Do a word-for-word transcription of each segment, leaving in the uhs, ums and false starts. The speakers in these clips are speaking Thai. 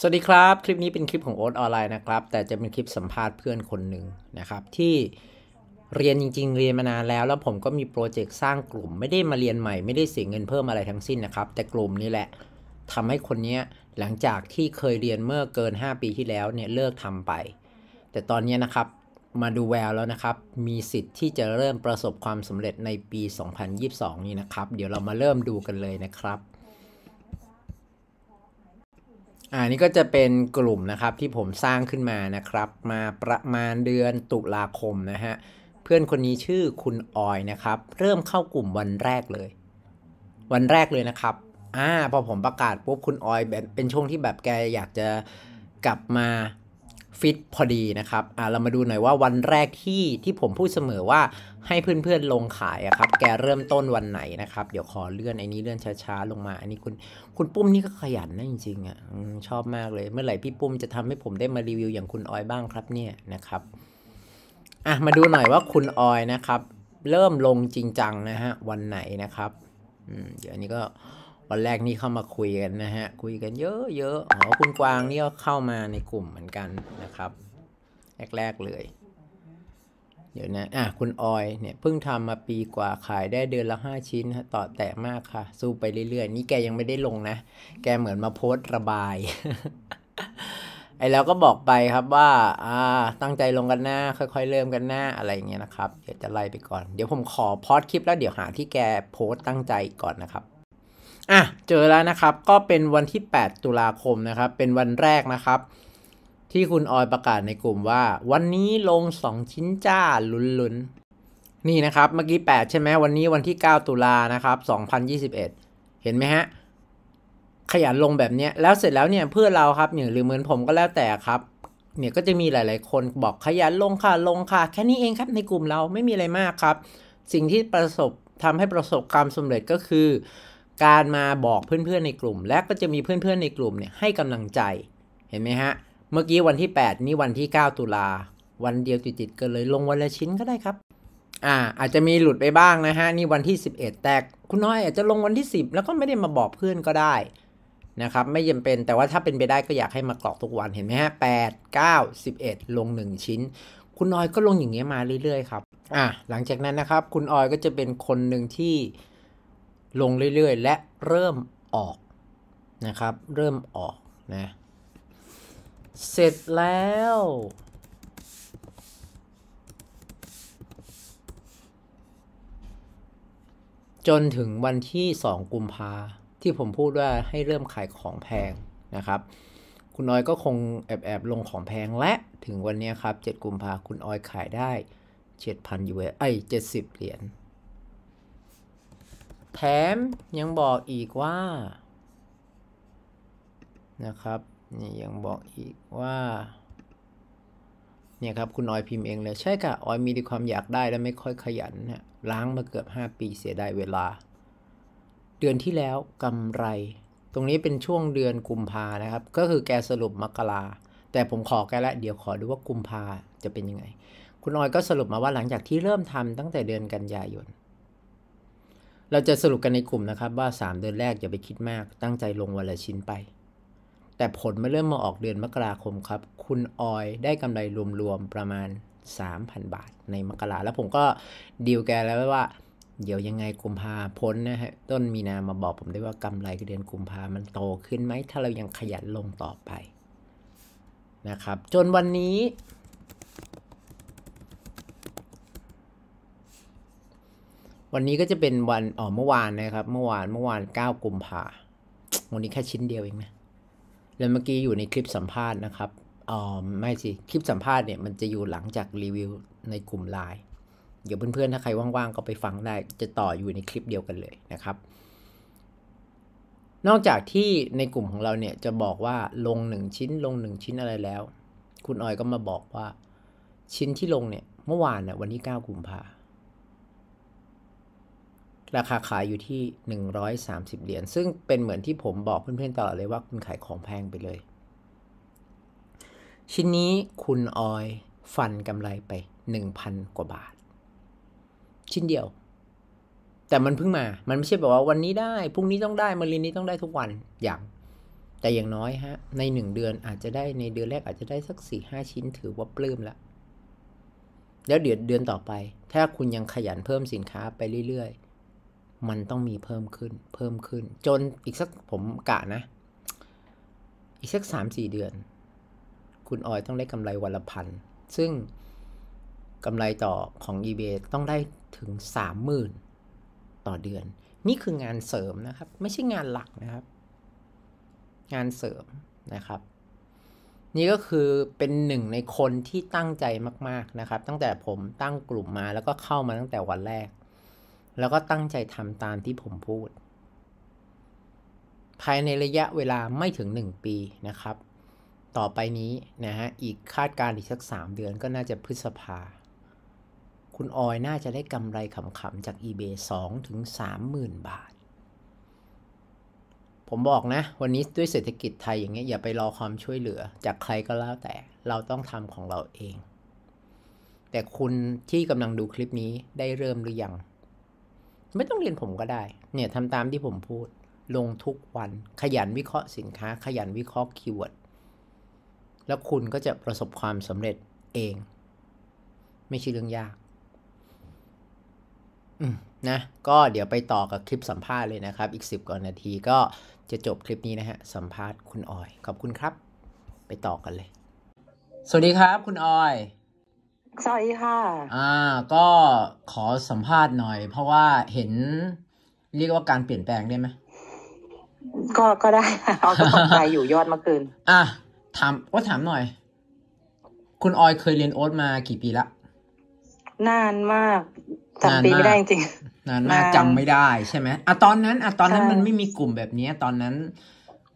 สวัสดีครับคลิปนี้เป็นคลิปของโอ๊ตออนไลน์นะครับแต่จะเป็นคลิปสัมภาษณ์เพื่อนคนหนึ่งนะครับที่เรียนจริงๆเรียนมานานแล้วแล้วผมก็มีโปรเจกต์สร้างกลุ่มไม่ได้มาเรียนใหม่ไม่ได้เสียเงินเพิ่มอะไรทั้งสิ้นนะครับแต่กลุ่มนี้แหละทำให้คนนี้หลังจากที่เคยเรียนเมื่อเกินห้าปีที่แล้วเนี่ยเลิกทำไปแต่ตอนนี้นะครับมาดูแววแล้วนะครับมีสิทธิ์ที่จะเริ่มประสบความสำเร็จในปีสองพันยี่สิบสองนี้นะครับเดี๋ยวเรามาเริ่มดูกันเลยนะครับอันนี้ก็จะเป็นกลุ่มนะครับที่ผมสร้างขึ้นมานะครับมาประมาณเดือนตุลาคมนะฮะเพื่อนคนนี้ชื่อคุณออยนะครับเริ่มเข้ากลุ่มวันแรกเลยวันแรกเลยนะครับอ่าพอผมประกาศปุ๊บคุณออยแบบเป็นช่วงที่แบบแกอยากจะกลับมาฟิตพอดีนะครับอ่าเรามาดูหน่อยว่าวันแรกที่ที่ผมพูดเสมอว่าให้เพื่อนๆลงขายอะครับแกเริ่มต้นวันไหนนะครับเดี๋ยวขอเลื่อนไอ้นี้เลื่อนช้าๆลงมาอันนี้คุณคุณปุ้มนี่ก็ขยันนะจริงๆอะชอบมากเลยเมื่อไหร่พี่ปุ้มจะทำให้ผมได้มารีวิวอย่างคุณออยบ้างครับเนี่ยนะครับอ่ะมาดูหน่อยว่าคุณออยนะครับเริ่มลงจริงจังนะฮะวันไหนนะครับอืมเดี๋ยวอันนี้ก็วันแรกนี่เข้ามาคุยกันนะฮะคุยกันเยอะๆอ๋อคุณกวางนี่ก็เข้ามาในกลุ่มเหมือนกันนะครับแรกๆเลยเดี๋ยวนะอ่ะคุณออยเนี่ยเพิ่งทำมาปีกว่าขายได้เดือนละห้าชิ้นฮะต่อแตะมากค่ะสู้ไปเรื่อยๆนี่แกยังไม่ได้ลงนะแกเหมือนมาโพสต์ระบาย ไอ้แล้วก็บอกไปครับว่าอ่าตั้งใจลงกันหน้าค่อยๆเริ่มกันหน้าอะไรอย่างเงี้ยนะครับเดี๋ยวจะไล่ไปก่อนเดี๋ยวผมขอพอดคลิปแล้วเดี๋ยวหาที่แกโพสต์ตั้งใจก่อนนะครับอ่ะเจอแล้วนะครับก็เป็นวันที่แปดตุลาคมนะครับเป็นวันแรกนะครับที่คุณออยประกาศในกลุ่มว่าวันนี้ลงสองชิ้นจ้าลุ้นๆนี่นะครับเมื่อกี้แปดใช่ไหมวันนี้วันที่เก้าตุลานะครับสองพันยี่สิบเอ็ดเห็นไหมฮะขยันลงแบบเนี้ยแล้วเสร็จแล้วเนี่ยเพื่อเราครับเนี่ยหรือเหมือนผมก็แล้วแต่ครับเนี่ยก็จะมีหลายๆคนบอกขยันลงค่ะลงค่ะแค่นี้เองครับในกลุ่มเราไม่มีอะไรมากครับสิ่งที่ประสบทำให้ประสบความสำเร็จก็คือการมาบอกเพื่อนๆในกลุ่มและก็จะมีเพื่อนๆในกลุ่มเนี่ยให้กำลังใจเห็นไหมฮะเมื่อกี้วันที่แปดนี่วันที่เก้าตุลาวันเดียวติดๆกันเลยลงวันละชิ้นก็ได้ครับอ่าอาจจะมีหลุดไปบ้างนะฮะนี่วันที่สิบเอ็ดแต่คุณน้อยอาจจะลงวันที่สิบแล้วก็ไม่ได้มาบอกเพื่อนก็ได้นะครับไม่จำเป็นแต่ว่าถ้าเป็นไปได้ก็อยากให้มากรอกทุกวันเห็นไหมฮะแปด เก้า สิบเอ็ดลงหนึ่งชิ้นคุณออยก็ลงอย่างเงี้ยมาเรื่อยๆครับอ่าหลังจากนั้นนะครับคุณออยก็จะเป็นคนหนึ่งที่ลงเรื่อยๆและเริ่มออกนะครับเริ่มออกนะเสร็จแล้วจนถึงวันที่สองกุมภาที่ผมพูดว่าให้เริ่มขายของแพงนะครับคุณออยก็คงแอบๆลงของแพงและถึงวันนี้ครับเจ็ดกุมภาคุณออยขายได้ เจ็ดพัน ยู เอส ไอ้เจ็ดสิบเหรียญแถมยังบอกอีกว่านะครับนี่ยังบอกอีกว่าเนี่ยครับคุณออยพิมพ์เองเลยใช่ค่ะออยมีความอยากได้และไม่ค่อยขยันนะล้างมาเกือบห้าปีเสียดายเวลาเดือนที่แล้วกำไรตรงนี้เป็นช่วงเดือนกุมภานะครับก็คือแกสรุปมกราแต่ผมขอแกละเดี๋ยวขอดูว่ากุมภาจะเป็นยังไงคุณออยก็สรุปมาว่าหลังจากที่เริ่มทำตั้งแต่เดือนกันยายนเราจะสรุปกันในกลุ่มนะครับว่าสามเดือนแรกอย่าไปคิดมากตั้งใจลงวันละชิ้นไปแต่ผลมาเริ่มมาออกเดือนมกราคมครับคุณออยได้กำไรรวมๆประมาณ สามพัน บาทในมกราแล้วผมก็ดีลแกแล้วว่าเดี๋ยวยังไงกุมภาพ้นนะฮะต้นมีนามาบอกผมได้ว่ากำไรเดือนกุมภามันโตขึ้นไหมถ้าเรายังขยันลงต่อไปนะครับจนวันนี้วันนี้ก็จะเป็นวันอ๋อเมื่อวานนะครับเมื่อวานเมื่อวานเก้ากุมภาวันนี้แค่ชิ้นเดียวเองนะแล้วเมื่อกี้อยู่ในคลิปสัมภาษณ์นะครับอ๋อไม่สิคลิปสัมภาษณ์เนี่ยมันจะอยู่หลังจากรีวิวในกลุ่มไลน์เดี๋ยวเพื่อนๆถ้าใครว่างๆก็ไปฟังได้จะต่ออยู่ในคลิปเดียวกันเลยนะครับนอกจากที่ในกลุ่มของเราเนี่ยจะบอกว่าลงหนึ่งชิ้นลงหนึ่งชิ้นอะไรแล้วคุณออยก็มาบอกว่าชิ้นที่ลงเนี่ยเมื่อวานนะวันที่เก้ากุมภาราคาขายอยู่ที่หนึ่งร้อยสามสิบเหรียญซึ่งเป็นเหมือนที่ผมบอกเพื่อนๆตลอดเลยว่าคุณขายของแพงไปเลยชิ้นนี้คุณออยฟันกำไรไป หนึ่งพัน กว่าบาทชิ้นเดียวแต่มันเพิ่งมามันไม่ใช่แบบว่าวันนี้ได้พรุ่งนี้ต้องได้มะรืนนี้ต้องได้ทุกวันอย่าง แต่อย่างน้อยฮะในหนึ่งเดือนอาจจะได้ในเดือนแรกอาจจะได้สัก สี่ถึงห้า ชิ้นถือว่าปลื้มละแล้วเดือนเดือนต่อไปถ้าคุณยังขยันเพิ่มสินค้าไปเรื่อยๆมันต้องมีเพิ่มขึ้นเพิ่มขึ้นจนอีกสักผมกะนะอีกสัก สามถึงสี่ เดือนคุณออยต้องได้กำไรวันละพันซึ่งกำไรต่อของ eBay ต้องได้ถึง สามหมื่น ต่อเดือนนี่คืองานเสริมนะครับไม่ใช่งานหลักนะครับงานเสริมนะครับนี่ก็คือเป็นหนึ่งในคนที่ตั้งใจมากๆนะครับตั้งแต่ผมตั้งกลุ่มมาแล้วก็เข้ามาตั้งแต่วันแรกแล้วก็ตั้งใจทำตามที่ผมพูดภายในระยะเวลาไม่ถึงหนึ่งปีนะครับต่อไปนี้นะฮะอีกคาดการณ์อีกสักสามเดือนก็น่าจะพฤษภาคุณออยน่าจะได้กำไรขำๆจาก eBay สองถึงสามหมื่น บาทผมบอกนะวันนี้ด้วยเศรษฐกิจไทยอย่างเงี้ยอย่าไปรอความช่วยเหลือจากใครก็แล้วแต่เราต้องทำของเราเองแต่คุณที่กำลังดูคลิปนี้ได้เริ่มหรือยังไม่ต้องเรียนผมก็ได้เนี่ยทำตามที่ผมพูดลงทุกวันขยันวิเคราะห์สินค้าขยันวิเคราะห์คีย์เวิร์ดแล้วคุณก็จะประสบความสำเร็จเองไม่ใช่เรื่องยากนะก็เดี๋ยวไปต่อกับคลิปสัมภาษณ์เลยนะครับอีกสิบกว่านาทีก็จะจบคลิปนี้นะฮะสัมภาษณ์คุณออยขอบคุณครับไปต่อกันเลยสวัสดีครับคุณออยสวัสดีค่ะอ่าก็ขอสัมภาษณ์หน่อยเพราะว่าเห็นเรียกว่าการเปลี่ยนแปลงได้ไหมก็ก็ได้เอาก็ตกใจอยู่ยอดเมื่อคืนอ่ะถามว่าถามหน่อยคุณออยเคยเรียนโอ๊ตมากี่ปีละนานมากจำปีไม่ได้จริงนานมากจำไม่ได้ใช่ไหมอ่ะตอนนั้นอ่ะตอนนั้นมันไม่มีกลุ่มแบบนี้ตอนนั้น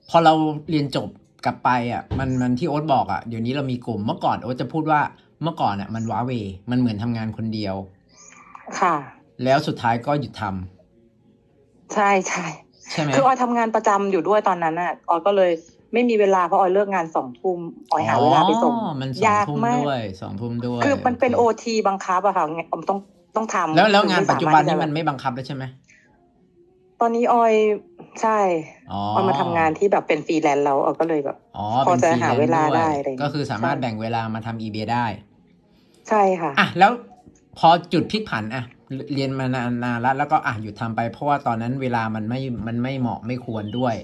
พอเราเรียนจบกลับไปอ่ะมันมันที่โอ๊ตบอกอ่ะเดี๋ยวนี้เรามีกลุ่มเมื่อก่อนโอ๊ตจะพูดว่าเมื่อก่อนอ่ะมันว้าเวมันเหมือนทำงานคนเดียวค่ะแล้วสุดท้ายก็หยุดทำใช่ใช่ใช่ไหมคือออยทำงานประจำอยู่ด้วยตอนนั้นอ่ะออยก็เลยไม่มีเวลาเพราะออยเลิกงานสองทุ่มออยหาเวลาไปส่งยากมากด้วยสองทุ่มด้วยคือมันเป็นโอทีบังคับอะค่ะผมต้องต้องทำแล้วแล้วงานปัจจุบันนี้มันไม่บังคับแล้วใช่ไหมตอนนี้ออยใช่ออยมาทำงานที่แบบเป็นฟรีแลนซ์แล้วออยก็เลยแบบพอจะหาเวลาได้ก็คือสามารถแบ่งเวลามาทำ eBay ได้ใช่ค่ะอ่ะแล้วพอจุดพลิกผันอ่ะเรียนมานานแล้วแล้วก็อ่ะหยุดทำไปเพราะว่าตอนนั้นเวลามันไม่มันไม่เหมาะไม่ควรด้วย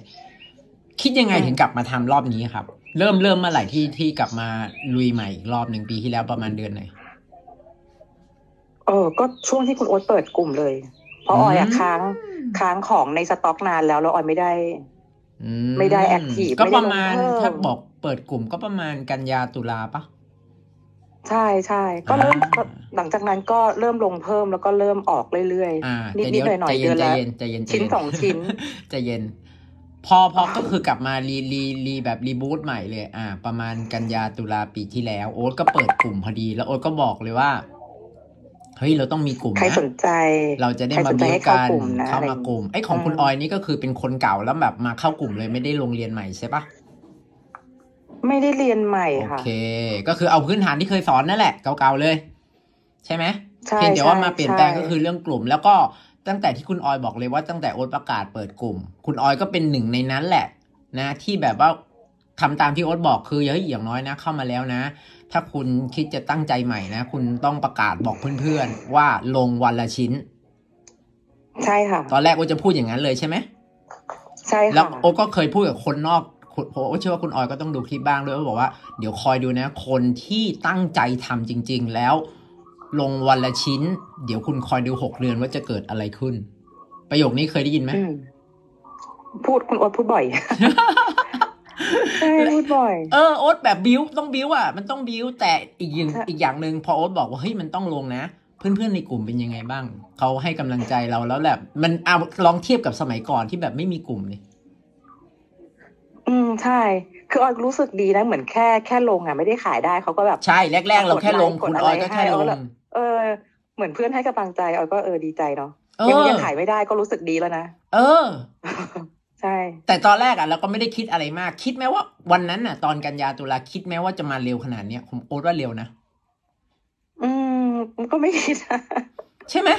คิดยังไงถึงกลับมาทำรอบนี้ครับเริ่มเริ่มเมื่อไหร่ที่ที่กลับมาลุยใหม่อีกรอบหนึ่งปีที่แล้วประมาณเดือนไหนเออก็ช่วงที่คุณโอ๊ตเปิดกลุ่มเลยเพราะออยค้างค้างของในสต็อกนานแล้วแล้วออยไม่ได้ไม่ได้แอคทีฟก็ประมาณถ้าบอกเปิดกลุ่มก็ประมาณกันยาตุลาปะใช่ใช่ก็เริ่มหลังจากนั้นก็เริ่มลงเพิ่มแล้วก็เริ่มออกเรื่อยๆนิดๆหน่อยๆเดือนละชิ้นสองชิ้นจะเย็นพอพอก็คือกลับมารีรีรีแบบรีบูทใหม่เลยอ่าประมาณกันยาตุลาปีที่แล้วโอ๊ตก็เปิดกลุ่มพอดีแล้วโอ๊ตก็บอกเลยว่าเฮ้ยเราต้องมีกลุ่มนะใครสนใจเราจะได้มาดูกันเข้ามากลุ่มไอ้ของคุณออยนี่ก็คือเป็นคนเก่าแล้วแบบมาเข้ากลุ่มเลยไม่ได้ลงเรียนใหม่ใช่ปะไม่ได้เรียนใหม่ค่ะโอเคก็คือเอาพื้นฐานที่เคยสอนนั่นแหละเก่าๆเลยใช่ไหมเพียงแต่ว่ามาเปลี่ยนแปลงก็คือเรื่องกลุ่มแล้วก็ตั้งแต่ที่คุณออยบอกเลยว่าตั้งแต่โอ๊ตประกาศเปิดกลุ่มคุณออยก็เป็นหนึ่งในนั้นแหละนะที่แบบว่าทำตามที่โอ๊ตบอกคือเฮ้ยอย่างน้อยนะเข้ามาแล้วนะถ้าคุณคิดจะตั้งใจใหม่นะคุณต้องประกาศบอกเพื่อนๆว่าลงวันละชิ้นใช่ค่ะตอนแรกโอ๊ตจะพูดอย่างนั้นเลยใช่ไหมใช่ค่ะแล้วโอ๊ตก็เคยพูดกับคนนอกโอ๊ตเชื่อว่าคุณออยก็ต้องดูคลิปบ้างด้วยว่าบอกว่าเดี๋ยวคอยดูนะคนที่ตั้งใจทำจริงๆแล้วลงวันละชิ้นเดี๋ยวคุณคอยดูหกเดือนว่าจะเกิดอะไรขึ้นประโยคนี้เคยได้ยินไหมพูดคุณโอ๊ตพูดบ่อย ใช่พูดบ่อยเออโอ๊ตแบบบิ้วต้องบิ้วอ่ะมันต้องบิ้วแต่อีกอย่างอีกอย่างหนึ่งพอโอ๊ตบอกว่าเฮ้ยมันต้องลงนะเพื่อนๆในกลุ่มเป็นยังไงบ้างเขาให้กำลังใจเราแล้วแบบมันเอาลองเทียบกับสมัยก่อนที่แบบไม่มีกลุ่มเลยอืมใช่คือออยรู้สึกดีนะเหมือนแค่แค่ลงอ่ะไม่ได้ขายได้เขาก็แบบใช่แรกๆเราแค่ลงคุณออยก็แค่ลงเออเหมือนเพื่อนให้กำลังใจออยก็เออดีใจเนาะยังยังขายไม่ได้ก็รู้สึกดีแล้วนะเออใช่แต่ตอนแรกอ่ะเราก็ไม่ได้คิดอะไรมากคิดไหมว่าวันนั้นน่ะตอนกันยาตุลาคิดไหมว่าจะมาเร็วขนาดเนี้ยผมโอ๊ตว่าเร็วนะอืมก็ไม่คิดใช่ไหม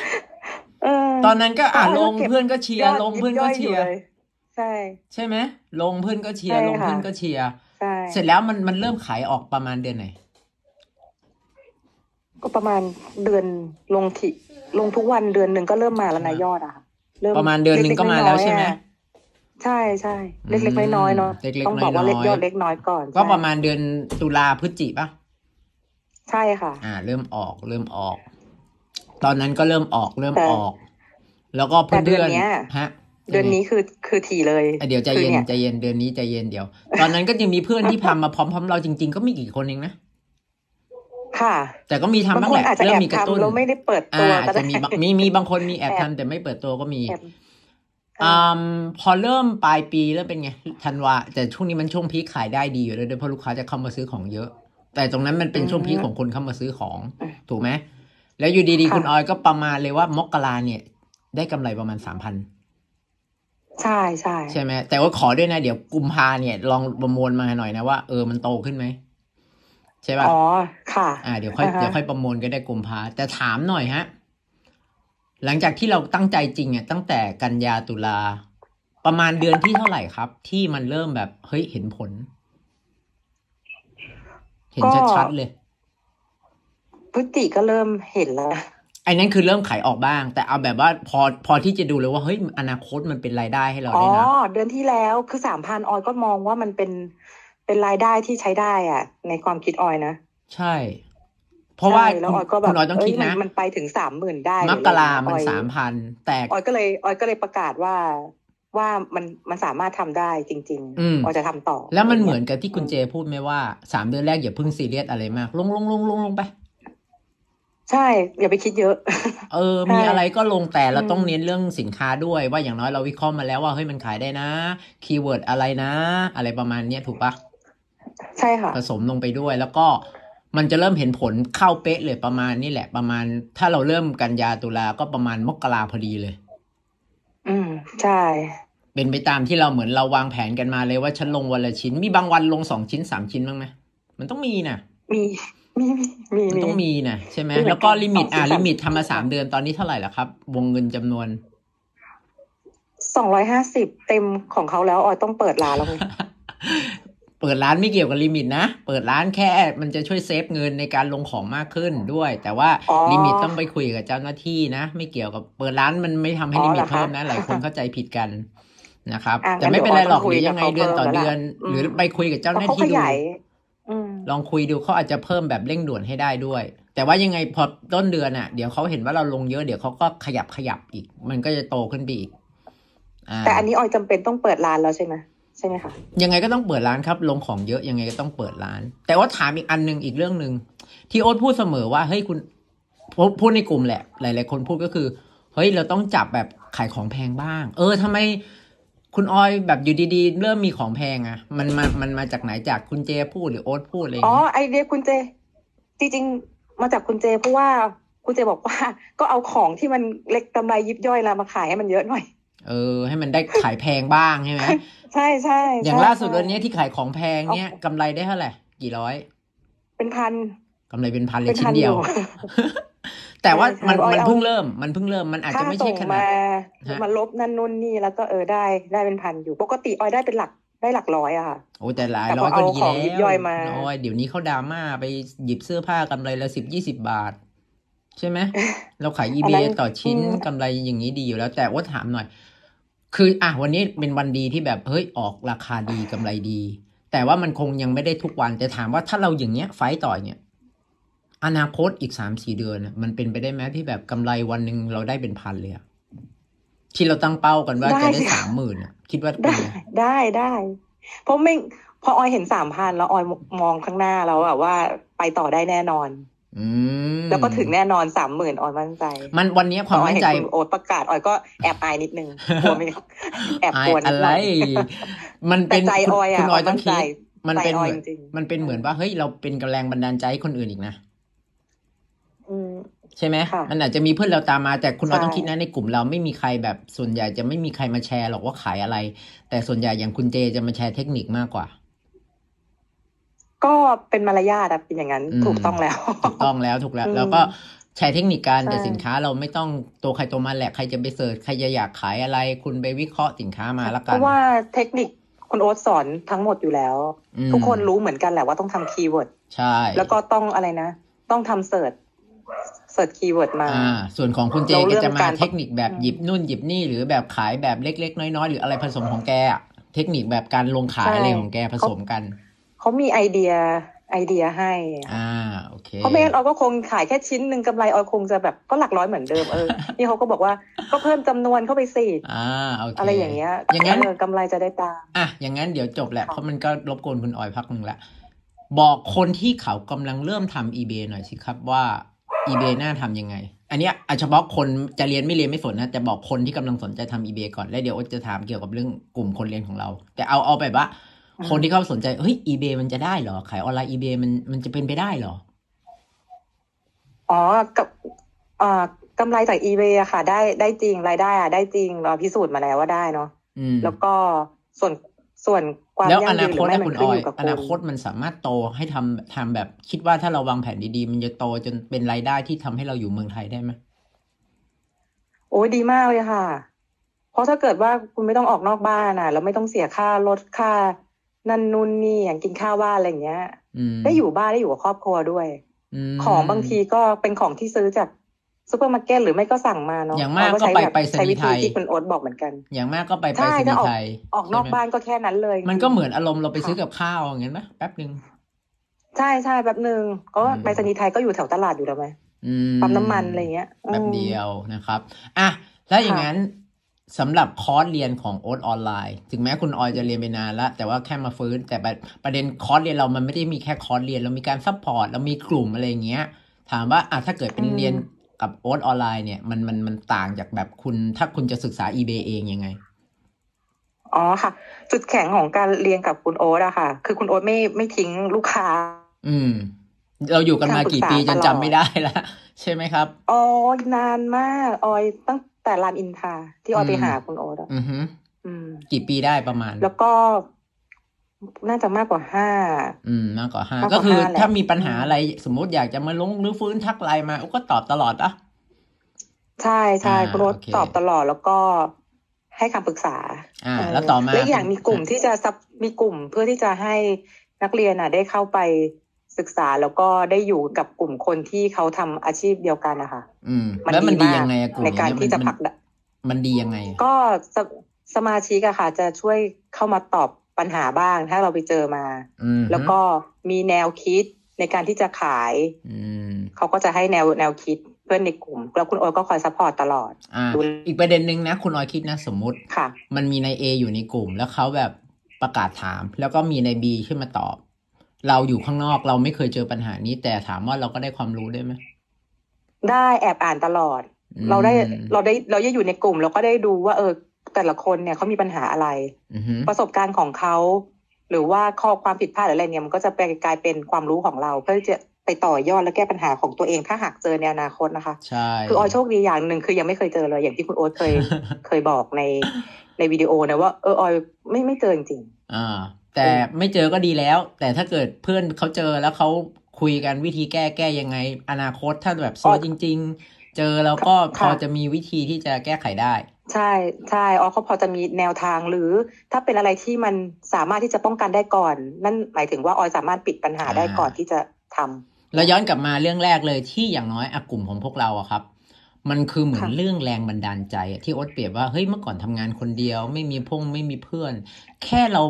เออตอนนั้นก็อ่ะลงเพื่อนก็เชียร์ลงเพื่อนก็เชียร์ ใช่ใช่ไหมลงเพื่อนก็เชียร์ลงเพื่อนก็เชียร์ใช่เสร็จแล้วมันมันเริ่มขายออกประมาณเดือนไหนก็ประมาณเดือนลงทีลงทุกวันเดือนหนึ่งก็เริ่มมาแล้วนายยอดอะค่ะเริ่มประมาณเดือนหนึ่งก็มาแล้วใช่ไหมใช่ใช่เล็กๆน้อยๆเนาะต้องบอกว่าเล็กยอดเล็กน้อยก่อนก็ประมาณเดือนตุลาพฤศจิกป่ะใช่ค่ะอ่าเริ่มออกเริ่มออกตอนนั้นก็เริ่มออกเริ่มออกแล้วก็เพื่อนเดือนนี้ฮะเดือนนี้คือคือถี่เลยเดี๋ยวใจเย็นใจเย็นเดือนนี้ใจเย็นเดี๋ยวตอนนั้นก็ยังมีเพื่อนที่ทำมาพร้อมๆเราจริงๆก็มีกี่คนเองนะค่ะแต่ก็มีทำบ้างแหละเริ่มมีกระตุ้นเราไม่ได้เปิดตัวอาจจะมีมีมีบางคนมีแอบทำแต่ไม่เปิดตัวก็มีอ่าพอเริ่มปลายปีเริ่มเป็นไงธันวาแต่ช่วงนี้มันช่วงพีคขายได้ดีอยู่เลยด้วยเพราะลูกค้าจะเข้ามาซื้อของเยอะแต่ตรงนั้นมันเป็นช่วงพีคของคนเข้ามาซื้อของถูกไหมแล้วอยู่ดีๆคุณออยก็ประมาณเลยว่ามกราเนี่ยได้กำไรประมาณสามพันใช่ใช่ใช่ไหมแต่ว่าขอด้วยนะเดี๋ยวกุมภาเนี่ยลองประมวลมาหน่อยนะว่าเออมันโตขึ้นไหมใช่ป่ะอ๋อค่ะอ่าเดี๋ยวค่อยเดี๋ยวค่อยประมวลก็ได้กุมภาแต่ถามหน่อยฮะหลังจากที่เราตั้งใจจริงอ่ะตั้งแต่กันยาตุลาประมาณเดือนที่เท่าไหร่ครับที่มันเริ่มแบบเฮ้ยเห็นผลเห็นชัดๆเลยพฤติก็เริ่มเห็นแล้วไอ้นั้นคือเริ่มขายออกบ้างแต่เอาแบบว่าพอพอที่จะดูเลยว่าเฮ้ยอนาคตมันเป็นรายได้ให้เราได้นะอ๋อเดือนที่แล้วคือสามพันออยก็มองว่ามันเป็นเป็นรายได้ที่ใช้ได้อ่ะในความคิดออยนะใช่เพราะว่าแล้วออยก็แบบออยต้องคิดนะมันไปถึงสามหมื่นได้มกรามันสามพันแต่ออยก็เลยออยก็เลยประกาศว่าว่ามันมันสามารถทำได้จริงๆออยจะทำต่อแล้วมันเหมือนกับที่คุณเจพูดไหมว่าสามเดือนแรกอย่าเพิ่งซีเรียสอะไรมากลงลงลงลงลงไปใช่อย่าไปคิดเยอะเออมีอะไรก็ลงแต่เราต้องเน้นเรื่องสินค้าด้วยว่าอย่างน้อยเราวิเคราะห์มาแล้วว่าเฮ้ยมันขายได้นะคีย์เวิร์ดอะไรนะอะไรประมาณนี้ถูกปะใช่ค่ะผสมลงไปด้วยแล้วก็มันจะเริ่มเห็นผลเข้าเป๊ะเลยประมาณนี่แหละประมาณถ้าเราเริ่มกันยาตุลาก็ประมาณมกราพอดีเลยอืมใช่เป็นไปตามที่เราเหมือนเราวางแผนกันมาเลยว่าฉันลงวันละชิ้นมีบางวันลงสองชิ้นสามชิ้นบ้างไหมมันต้องมีนะมีมีมีมันต้องมีนะใช่ไหมแล้วก็ลิมิตอ่าลิมิตทำมาสามเดือนตอนนี้เท่าไหร่แล้วครับวงเงินจำนวนสองร้อยห้าสิบเต็มของเขาแล้วออยต้องเปิดร้านแล้วเปิดร้านไม่เกี่ยวกับลิมิตนะเปิดร้านแค่มันจะช่วยเซฟเงินในการลงของมากขึ้นด้วยแต่ว่าลิมิตต้องไปคุยกับเจ้าหน้าที่นะไม่เกี่ยวกับเปิดร้านมันไม่ทำให้ลิมิตเพิ่มนะหลายคนเข้าใจผิดกันนะครับแต่ไม่เป็นไรหรอกเดี๋ยวยังไงเดือนต่อเดือนหรือไปคุยกับเจ้าหน้าที่ดูลองคุยดูเขาอาจจะเพิ่มแบบเร่งด่วนให้ได้ด้วยแต่ว่ายังไงพอต้นเดือนอ่ะเดี๋ยวเขาเห็นว่าเราลงเยอะเดี๋ยวเขาก็ขยับขยับอีกมันก็จะโตขึ้นไปอีกแต่อันนี้ออยจำเป็นต้องเปิดร้านแล้วใช่ไหมใช่ไหมคะยังไงก็ต้องเปิดร้านครับลงของเยอะยังไงก็ต้องเปิดร้านแต่ว่าถามอีกอันนึงอีกเรื่องนึงที่โอ๊ตพูดเสมอว่าเฮ้ยคุณพูดในกลุ่มแหละหลายๆคนพูดก็คือเฮ้ยเราต้องจับแบบขายของแพงบ้างเออทำไมคุณออยแบบอยู่ดีๆเริ่มมีของแพงอะมันมามันมาจากไหนจากคุณเจพูดหรือโอ๊ตพูดอะไรอ๋อไอเดียคุณเจจริงๆมาจากคุณเจเพราะว่าคุณเจบอกว่าก็เอาของที่มันเล็กกำไรยิบย่อยละมาขายให้มันเยอะหน่อยเออให้มันได้ขายแพงบ้างใช่ไหมใช่ใช่อย่างล่าสุดวันนี้ที่ขายของแพงเนี้ยกำไรได้เท่าไหร่กี่ร้อยเป็นพันกำไรเป็นพันเลยชิ้นเดียวแต่ว่ามันมันเพิ่งเริ่มมันเพิ่งเริ่มมันอาจจะไม่ใช่ขนาดมันลบนั่นนู่นนี่แล้วก็เออได้ได้เป็นพันอยู่ปกติออยได้เป็นหลักได้หลักร้อยอะค่ะโอ้แต่หลายร้อยก็ดีแล้วโอ้ยเดี๋ยวนี้เขาดราม่าไปหยิบเสื้อผ้ากำไรละสิบยี่สิบบาทใช่ไหมเราขาย eBay ต่อชิ้นกำไรอย่างนี้ดีอยู่แล้วแต่ว่าถามหน่อยคืออ่ะวันนี้เป็นวันดีที่แบบเฮ้ยออกราคาดีกำไรดีแต่ว่ามันคงยังไม่ได้ทุกวันแต่ถามว่าถ้าเราอย่างเงี้ยไฟต่อเนี่ยอนาคตอีกสามสี่เดือนมันเป็นไปได้ไหมที่แบบกำไรวันหนึ่งเราได้เป็นพันเลยที่เราตั้งเป้ากันว่าจะได้สามหมื่นคิดว่าได้ได้ได้เพราะไม่พอออยเห็นสามพันแล้วออยมองข้างหน้าแล้วอะว่าไปต่อได้แน่นอนแล้วก็ถึงแน่นอนสามหมื่นออยมั่นใจมันวันนี้ความมั่นใจโอ๊ตประกาศออยก็แอบอายนิดนึงกลัวไม่แอบกลัวอะไรมันเป็นใจออยอะคุณออยต้องคิดมันเป็นเหมือนมันเป็นเหมือนว่าเฮ้ยเราเป็นกำลังบันดาลใจให้คนอื่นอีกนะใช่ไหมมันอาจจะมีเพื่อนเราตามมาแต่คุณเราต้องคิดนะในกลุ่มเราไม่มีใครแบบส่วนใหญ่จะไม่มีใครมาแชร์หรอกว่าขายอะไรแต่ส่วนใหญ่อย่างคุณเจจะมาแชร์เทคนิคมากกว่าก็เป็นมารยาทเป็นอย่างนั้นถูกต้องแล้วถูกต้องแล้วถูกแล้วแล้วก็ ใช้เทคนิคการแต่สินค้าเราไม่ต้องตัวใครตัวมันแหละใครจะไปเสิร์ชใครจะอยากขายอะไรคุณไปวิเคราะห์สินค้ามาละกันเพราะว่าเทคนิคคุณโอ๊ตสอนทั้งหมดอยู่แล้วทุกคนรู้เหมือนกันแหละว่าต้องทำคีย์เวิร์ดใช่แล้วก็ต้องอะไรนะต้องทำเสิร์ชเสิร์ชคีย์เวิร์ดมาส่วนของคุณเจก็จะมาเทคนิคแบบหยิบนู่นหยิบนี่หรือแบบขายแบบเล็กๆน้อยๆหรืออะไรผสมของแกเทคนิคแบบการลงขายอะไรของแกผสมกันเขามีไอเดียไอเดียให้อ่าโอเคเพราะไม่งั้นออยก็คงขายแค่ชิ้นหนึ่งกำไรออยคงจะแบบก็หลักร้อยเหมือนเดิมเออนี่เขาก็บอกว่าก็เพิ่มจำนวนเข้าไปสิอ่าโอเคอะไรอย่างเงี้ยอย่างนั้นกำไรจะได้ตามอ่ะอย่างงั้นเดี๋ยวจบแหละเพราะมันก็รบกวนคุณออยพักหนึ่งละบอกคนที่เขากำลังเริ่มทำ eBay หน่อยสิครับว่า eBay น่าทำยังไงอันเนี้ยเฉพาะคนจะเรียนไม่เรียนไม่สนนะแต่บอกคนที่กำลังสนใจทำ eBay ก่อนแล้วเดี๋ยวจะถามเกี่ยวกับเรื่องกลุ่มคนเรียนของเราแต่เอาเอาแบบว่าคนที่เข้าสนใจเฮ้ย eBay มันจะได้เหรอขายออนไลน์ eBay มันมันจะเป็นไปได้เหรออ๋อกับอ่ากำไรจาก eBay อะค่ะได้ได้จริงรายได้อะได้จริงเราพิสูจน์มาแล้วว่าได้เนาะแล้วก็ส่วนส่วนความยั่งยืนหรือไม่มันขึ้นอยู่กับอนาคตมันสามารถโตให้ทำทำแบบคิดว่าถ้าเราวางแผนดีๆมันจะโตจนเป็นรายได้ที่ทำให้เราอยู่เมืองไทยได้ไหมโอ้ยดีมากเลยค่ะเพราะถ้าเกิดว่าคุณไม่ต้องออกนอกบ้านอะแล้วไม่ต้องเสียค่ารถค่านั่นนู่นนี่อย่างกินข้าวว่าอะไรอย่างเงี้ยได้อยู่บ้านได้อยู่กับครอบครัวด้วยของบางทีก็เป็นของที่ซื้อจากซูเปอร์มาร์เก็ตหรือไม่ก็สั่งมาเนาะอย่างมากก็ไปไปสนิทไทยที่คุณโอ๊ตบอกเหมือนกันอย่างมากก็ไปไปสนิทไทยออกนอกบ้านก็แค่นั้นเลยมันก็เหมือนอารมณ์เราไปซื้อกับข้าวอย่างเงี้ยไหมแป๊บนึงใช่ใช่แป๊บนึงก็ไปสนิทไทยก็อยู่แถวตลาดอยู่แล้วไหมปั๊มน้ำมันอะไรเงี้ยแป๊บเดียวนะครับอ่ะแล้วอย่างนั้นสำหรับคอร์สเรียนของโอ๊ตออนไลน์ถึงแม้คุณออยจะเรียนไปนานแล้วแต่ว่าแค่มาฟื้นแต่ประเด็นคอร์สเรียนเรามันไม่ได้มีแค่คอร์สเรียนเรามีการซัพพอร์ตเรามีกลุ่มอะไรอย่างเงี้ยถามว่าอ่ะถ้าเกิดเป็นเรียนกับโอ๊ตออนไลน์เนี่ยมันมันมันต่างจากแบบคุณถ้าคุณจะศึกษา eBay เองยังไงอ๋อค่ะจุดแข็งของการเรียนกับคุณโอ๊ตอะค่ะคือคุณโอ๊ตไม่ไม่ทิ้งลูกค้าอืมเราอยู่กันมากี่ปีจนจำไม่ได้แล้วใช่ไหมครับอ๋อนานมากออยตั้งแต่รามอินทราที่ออยไปหาคุณโอ๊ตอือฮึกี่ปีได้ประมาณแล้วก็น่าจะมากกว่าห้าอืมมากกว่าห้าก็คือถ้ามีปัญหาอะไรสมมติอยากจะมาลงหรือฟื้นทักไลน์มาโอ๊ตก็ตอบตลอดอ่ะใช่ใช่คุณโอ๊ตตอบตลอดแล้วก็ให้คำปรึกษาอ่าแล้วต่อมาและอย่างมีกลุ่มที่จะซับมีกลุ่มเพื่อที่จะให้นักเรียนอ่ะได้เข้าไปศึกษาแล้วก็ได้อยู่กับกลุ่มคนที่เขาทำอาชีพเดียวกันนะคะแล้วมันดียังไงกลุ่มในการที่จะผลักดันมันดียังไงก็สมาชิกอะค่ะจะช่วยเข้ามาตอบปัญหาบ้างถ้าเราไปเจอมาแล้วก็มีแนวคิดในการที่จะขายเขาก็จะให้แนวแนวคิดเพื่อนในกลุ่มแล้วคุณออยก็คอยซัพพอร์ตตลอดอีกประเด็นนึงนะคุณออยคิดนะสมมติมันมีใน A อยู่ในกลุ่มแล้วเขาแบบประกาศถามแล้วก็มีใน B ขึ้นมาตอบเราอยู่ข้างนอกเราไม่เคยเจอปัญหานี้แต่ถามว่าเราก็ได้ความรู้ได้ไหมได้แอบอ่านตลอดเราได้เราได้เราได้อยู่ในกลุ่มเราก็ได้ดูว่าเออแต่ละคนเนี่ยเขามีปัญหาอะไรประสบการณ์ของเขาหรือว่าข้อความผิดพลาดอะไรเนี่ยมันก็จะไปกลายเป็นความรู้ของเราเพื่อจะไปต่อยอดและแก้ปัญหาของตัวเองถ้าหากเจอในอนาคตนะคะใช่คือออยโชคดีอย่างหนึ่งคือยังไม่เคยเจอเลยอย่างที่คุณโอ๊ตเคย เคยบอกในในวิดีโอนะว่าเออออยไม่ไม่เจอจริงๆอ่าแต่ไม่เจอก็ดีแล้วแต่ถ้าเกิดเพื่อนเขาเจอแล้วเขาคุยกันวิธีแก้แก้ยังไงอนาคตถ้าแบบโซ่จริงๆเจอแล้วก็พอจะมีวิธีที่จะแก้ไขได้ใช่ใช่อ๋อเขาพอจะมีแนวทางหรือถ้าเป็นอะไรที่มันสามารถที่จะป้องกันได้ก่อนนั่นหมายถึงว่าออยสามารถปิดปัญหาได้ก่อนที่จะทำแล้วย้อนกลับมาเรื่องแรกเลยที่อย่างน้อยกลุ่มของพวกเราอะครับมันคือเหมือนเรื่องแรงบันดาลใจที่โอ๊ตเปรียบว่าเฮ้ยเมื่อก่อนทำงานคนเดียวไม่มีพงไม่มีเพื่อนแค่เรา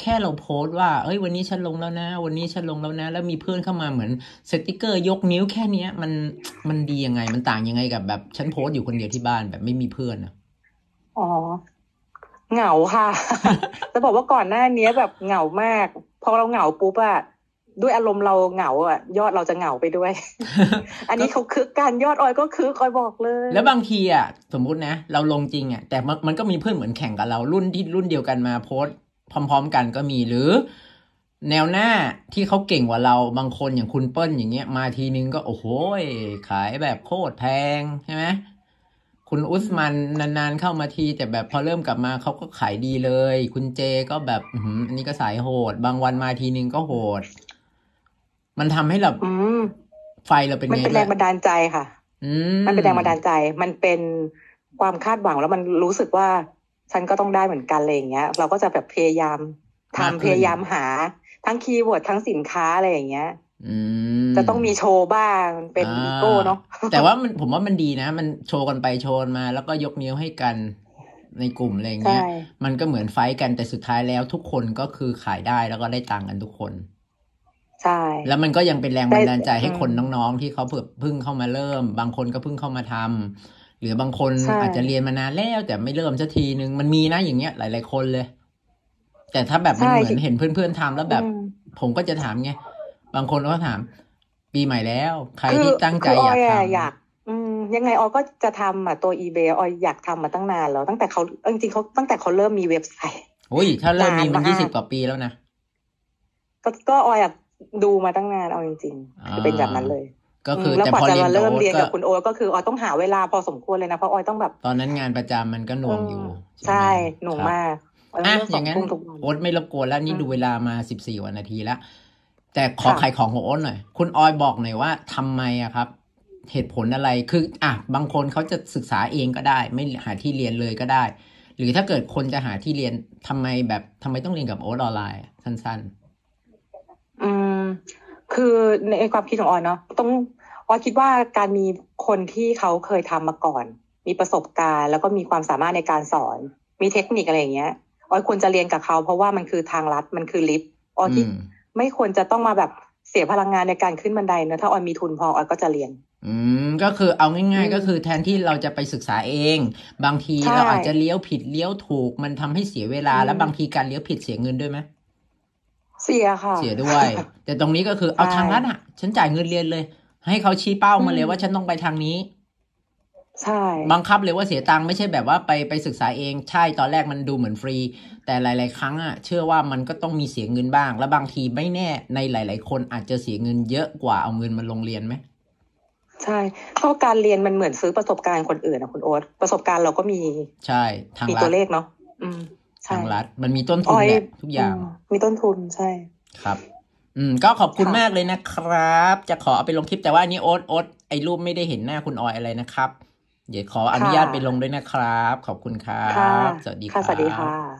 แค่เราโพสต์ว่าเอ้ยวันนี้ฉันลงแล้วนะวันนี้ฉันลงแล้วนะแล้วมีเพื่อนเข้ามาเหมือนสติ๊กเกอร์ยกนิ้วแค่นี้มันมันดียังไงมันต่างยังไงกับแบบฉันโพสต์อยู่คนเดียวที่บ้านแบบไม่มีเพื่อนนะอ๋อเหงาค่ะ จะบอกว่าก่อนหน้านี้แบบเหงามากพอเราเหงาปุ๊บอะด้วยอารมณ์เราเหงาอะยอดเราจะเหงาไปด้วย อันนี้เขาคึกการยอดออยก็คึกออยบอกเลยแล้วบางทีอะสมมุตินะเราลงจริงอะแต่มันก็มีเพื่อนเหมือนแข่งกับเรารุ่นที่รุ่นเดียวกันมาโพสต์พร้อมๆกันก็มีหรือแนวหน้าที่เขาเก่งกว่าเราบางคนอย่างคุณเปิ้ลอย่างเงี้ยมาทีนึงก็โอ้โหขายแบบโคตรแพงใช่ไหมคุณอุสมันนานๆเข้ามาทีแต่แบบพอเริ่มกลับมาเขาก็ขายดีเลยคุณเจก็แบบอันนี้ก็สายโหดบางวันมาทีนึงก็โหดมันทำให้แบบ ไฟเราเป็นมันเป็นแรงบันดาลใจค่ะอืมมันเป็นแรงบันดาลใจมันเป็นความคาดหวังแล้วมันรู้สึกว่าฉันก็ต้องได้เหมือนกันอะไรอย่างเงี้ยเราก็จะแบบพยายามทำพยายามหาทั้งคีย์เวิร์ดทั้งสินค้าอะไรอย่างเงี้ยจะต้องมีโชว์บ้างเป็นอีโก้เนาะแต่ว่ามันผมว่ามันดีนะมันโชว์กันไปโชว์มาแล้วก็ยกนิ้วให้กันในกลุ่มอะไรอย่างเงี้ยมันก็เหมือนไฟท์กันแต่สุดท้ายแล้วทุกคนก็คือขายได้แล้วก็ได้ตังค์กันทุกคนใช่แล้วมันก็ยังเป็นแรงบันดาลใจให้คนน้องๆที่เขาเพิ่งเข้ามาเริ่มบางคนก็เพิ่งเข้ามาทำหรือบางคนอาจจะเรียนมานานแล้วแต่ไม่เริ่มสักทีนึงมันมีนะอย่างเงี้ยหลายๆคนเลยแต่ถ้าแบบมันเหมือนเห็นเพื่อนๆทำแล้วแบบผมก็จะถามไงบางคนก็ถามปีใหม่แล้วใครที่ตั้งใจอยากทำอยากยังไงออยก็จะทำอ่ะตัว eBay ออยอยากทำมาตั้งนานแล้วตั้งแต่เขาจริงๆเขาตั้งแต่เขาเริ่มมีเว็บไซต์โอ้ยถ้าเริ่มมีมันยี่สิบกว่าปีแล้วนะก็ก็ออยอยากดูมาตั้งนานเอาจริงๆคือเป็นแบบนั้นเลยก็คือแล้วกว่าจะเริ่มเรียนกับคุณโอก็คือออยต้องหาเวลาพอสมควรเลยนะเพราะออยต้องแบบตอนนั้นงานประจำมันก็หน่วงอยู่ใช่หน่วงมากอ่ะอย่างงั้นโอ๊ตไม่รบกวนแล้วนี่ดูเวลามาสิบสี่วันนาทีแล้วแต่ขอขายของของโอ๊ตหน่อยคุณออยบอกหน่อยว่าทำไมอะครับเหตุผลอะไรคืออ่ะบางคนเขาจะศึกษาเองก็ได้ไม่หาที่เรียนเลยก็ได้หรือถ้าเกิดคนจะหาที่เรียนทำไมแบบทำไมต้องเรียนกับโอ๊ตออนไลน์สั้นๆอืมคือในความคิดของออยเนาะต้องออยคิดว่าการมีคนที่เขาเคยทำมาก่อนมีประสบการณ์แล้วก็มีความสามารถในการสอนมีเทคนิคอะไรอย่างเงี้ยออยควรจะเรียนกับเขาเพราะว่ามันคือทางลัดมันคือลิฟต์ออยที่ไม่ควรจะต้องมาแบบเสียพลังงานในการขึ้นบันไดเนอะถ้าออยมีทุนพอออยก็จะเรียนอืมก็คือเอาง่ายๆก็คือแทนที่เราจะไปศึกษาเองบางทีเราอาจจะเลี้ยวผิดเลี้ยวถูกมันทำให้เสียเวลาแล้วบางทีการเลี้ยวผิดเสียเงินด้วยไหมเสียค่ะเสียด้วยแต่ตรงนี้ก็คือเอาทางลัดอ่ะฉันจ่ายเงินเรียนเลยให้เขาชี้เป้ามาเลยว่าฉันต้องไปทางนี้ใช่บังคับเลยว่าเสียตังค์ไม่ใช่แบบว่าไปไปศึกษาเองใช่ตอนแรกมันดูเหมือนฟรีแต่หลายๆครั้งอ่ะเชื่อว่ามันก็ต้องมีเสียเงินบ้างและบางทีไม่แน่ในหลายๆคนอาจจะเสียเงินเยอะกว่าเอาเงินมาลงเรียนไหมใช่เพราะการเรียนมันเหมือนซื้อประสบการณ์คนอื่นนะคุณโอ๊ตประสบการณ์เราก็มีใช่ทางรัฐตัวเลขเนาะอืมทางรัฐมันมีต้นทุนเนี่ยทุกอย่างมีต้นทุนใช่ครับอืมก็ขอบคุณมากเลยนะครับจะขอเอาไปลงคลิปแต่ว่าอันนี้โอ๊ตโอ๊ตไอ้รูปไม่ได้เห็นหน้าคุณออยอะไรนะครับเดี๋ยวขออนุญาตไปลงด้วยนะครับขอบคุณครับสวัสดีค่ะสวัสดีค่ะ